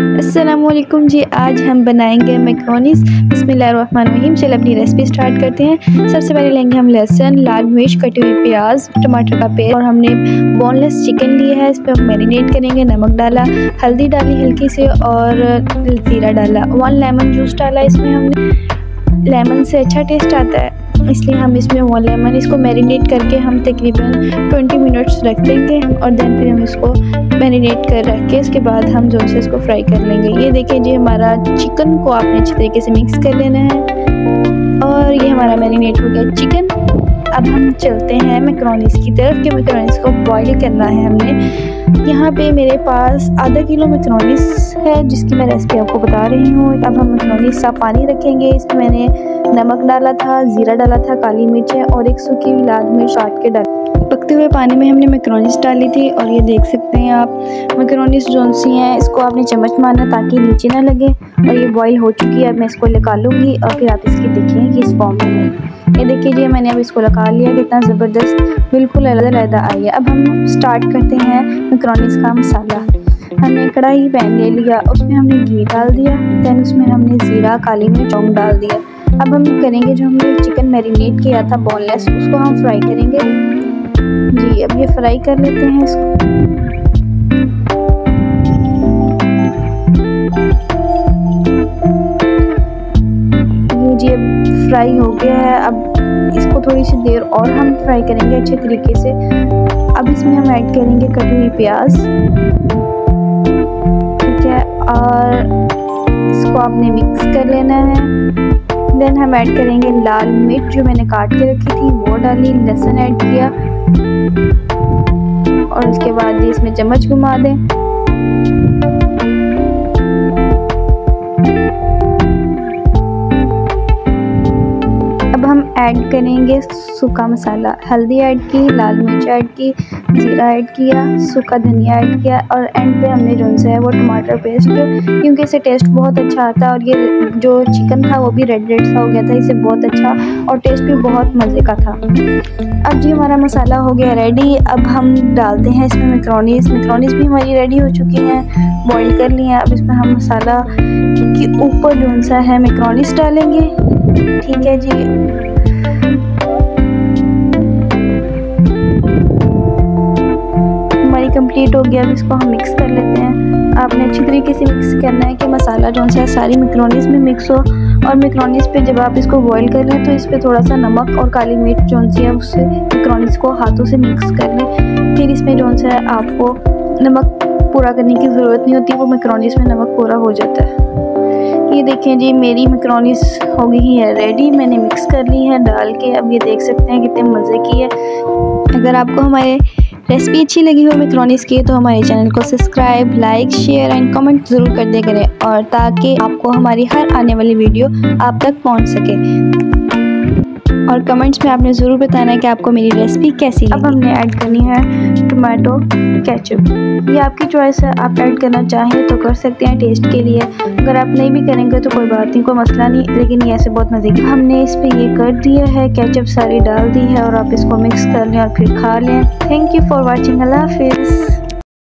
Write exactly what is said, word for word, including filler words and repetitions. अस्सलामुअलैकुम जी, आज हम बनाएंगे मैक्रोनीस। बिस्मिल्लाहिर्रहमानिर्रहीम। चलिए अपनी रेसिपी स्टार्ट करते हैं। सबसे पहले लेंगे हम लहसुन, लाल मिर्च, कटी हुई प्याज, टमाटर का पेस्ट, और हमने बोनलेस चिकन लिया है। इस पर हम मैरिनेट करेंगे। नमक डाला, हल्दी डाली हल्की से, और जीरा डाला, वन लेमन जूस डाला इसमें। हमने लेमन से अच्छा टेस्ट आता है, इसलिए हम इसमें वन लेमन इसको मैरिनेट करके हम तकरीबन ट्वेंटी मिनट्स रख देंगे। और दैन फिर हम इसको मैरिनेट कर रख के उसके बाद हम जो है इसको फ्राई कर लेंगे। ये देखिए जी, हमारा चिकन को आपने अच्छे तरीके से मिक्स कर लेना है। और ये हमारा मैरिनेट हो गया चिकन। अब हम चलते हैं मैक्रोनीस की तरफ, कि मैक्रोनीस को बॉईल करना है हमने। यहाँ पे मेरे पास आधा किलो मैक्रोनीस है, जिसकी मैं रेसिपी आपको बता रही हूँ। अब हम मैक्रोनीस सा पानी रखेंगे। इसमें मैंने नमक डाला था, ज़ीरा डाला था, काली मिर्चें और एक सूखी लाल मिर्च काट के डाली। पकते हुए पानी में हमने मैक्रोनीस डाली थी, और ये देख सकते हैं आप मैक्रोनीस जौन सी हैं, इसको आपने चम्मच मारना ताकि नीचे ना लगे। और ये बॉईल हो चुकी है, अब मैं इसको निकालूंगी और फिर आप इसकी देखिए कि इस फॉर्म में है। ये देखिए जी, मैंने अब इसको निकाल लिया, कितना ज़बरदस्त बिल्कुल अलग-अलग आई है। अब हम स्टार्ट करते हैं मैक्रोनीस का मसाला। हमने कढ़ाई पैन ले लिया, उसमें हमने घी डाल दिया, दैन उसमें हमने ज़ीरा, काली मिर्च, लौंग डाल दिया। अब हम करेंगे जो हमने चिकन मैरिनेट किया था बोनलेस, उसको हम फ्राई करेंगे जी। अब ये फ्राई कर लेते हैं इसको जी। अब फ्राई हो गया है, अब इसको थोड़ी सी देर और हम फ्राई करेंगे अच्छे तरीके से। अब इसमें हम ऐड करेंगे कटी हुई प्याज, ठीक है, और इसको आपने मिक्स कर लेना है। देन हम ऐड करेंगे लाल मिर्च जो मैंने काट के रखी थी, वो डाली, लहसुन ऐड किया, और उसके बाद ये इसमें चम्मच घुमा दें। अब हम ऐड करेंगे सूखा मसाला। हल्दी ऐड की, लाल मिर्च ऐड की, जीरा ऐड किया, सूखा धनिया ऐड किया, और एंड पे हमने जो है वो टमाटर पेस्ट, क्योंकि इससे टेस्ट बहुत अच्छा आता है। और ये जो चिकन था वो भी रेड रेड सा हो गया था, इससे बहुत अच्छा और टेस्ट भी बहुत मज़े का था। अब जी हमारा मसाला हो गया रेडी। अब हम डालते हैं इसमें मैक्रोनीस। मैक्रोनीस भी हमारी रेडी हो चुकी हैं, बॉईल कर लिए हैं। अब इसमें हम मसाला के ऊपर जो सा है मैक्रोनीस डालेंगे, ठीक है जी। कंप्लीट हो गया, अब इसको हम मिक्स कर लेते हैं। आपने अच्छी तरीके से मिक्स करना है कि मसाला जो है सारी मैक्रोनीस में मिक्स हो। और मैक्रोनीस पे जब आप इसको बॉईल कर लें तो इस पर थोड़ा सा नमक और काली मिर्च जो सी है उससे मैक्रोनीस को हाथों से मिक्स कर लें। फिर इसमें जो है आपको नमक पूरा करने की ज़रूरत नहीं होती, वो मैक्रोनीस में नमक पूरा हो जाता है। ये देखें जी, मेरी मैक्रोनीस हो गई है रेडी। मैंने मिक्स कर ली है डाल के। अब ये देख सकते हैं कितने मज़े की है। अगर आपको हमारे रेसिपी अच्छी लगी हो मैक्रोनीस की, तो हमारे चैनल को subscribe, like, share and comment ज़रूर कर दिया करें, और ताकि आपको हमारी हर आने वाली वीडियो आप तक पहुंच सके। और कमेंट्स में आपने ज़रूर बताना है कि आपको मेरी रेसिपी कैसी लगी। अब हमने ऐड करनी है टमाटो केचप। ये आपकी चॉइस है, आप ऐड करना चाहें तो कर सकते हैं टेस्ट के लिए। अगर आप नहीं भी करेंगे तो कोई बात नहीं, कोई मसला नहीं, लेकिन ये ऐसे बहुत मज़े की। हमने इस पर ये कर दिया है, केचप सारी डाल दी है, और आप इसको मिक्स कर लें और फिर खा लें। Thank you for watching. अल्लाह हाफिज़।